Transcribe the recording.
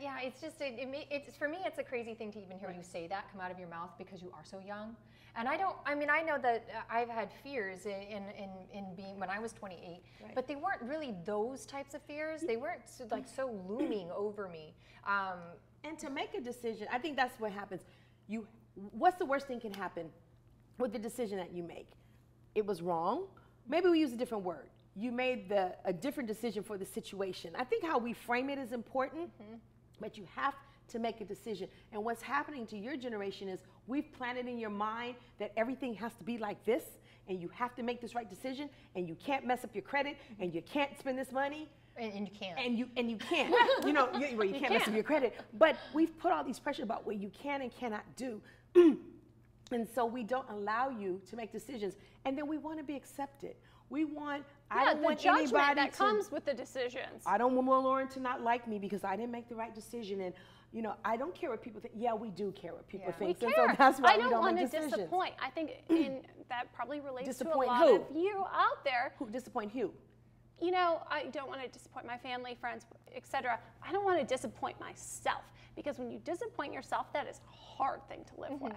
Yeah, it's just, it's for me, it's a crazy thing to even hear you say that come out of your mouth because you are so young. And I don't, I mean, I know that I've had fears in being, when I was 28, but they weren't really those types of fears. They weren't so, like, so looming over me. And to make a decision, I think that's what happens. You, what's the worst thing can happen with the decision that you make? It was wrong. Maybe we use a different word. You made a different decision for the situation. I think how we frame it is important. Mm-hmm. But you have to make a decision. And what's happening to your generation is we've planted in your mind that everything has to be like this, and you have to make this right decision, and you can't mess up your credit, and you can't spend this money. And you can't. And you can't. You know, well, you can't mess up your credit. But we've put all these pressure about what you can and cannot do. And so we don't allow you to make decisions. And then we want to be accepted. We want, I don't want anybody to. Yeah, the judgment that comes with the decisions. I don't want Lauren to not like me because I didn't make the right decision. And, you know, I don't care what people think. Yeah, we do care what people think. We care. So that's why we don't want to disappoint. I think that probably relates to a lot of you out there. Who disappoint who? You know, I don't want to disappoint my family, friends, etc. I don't want to disappoint myself, because when you disappoint yourself, that is a hard thing to live with.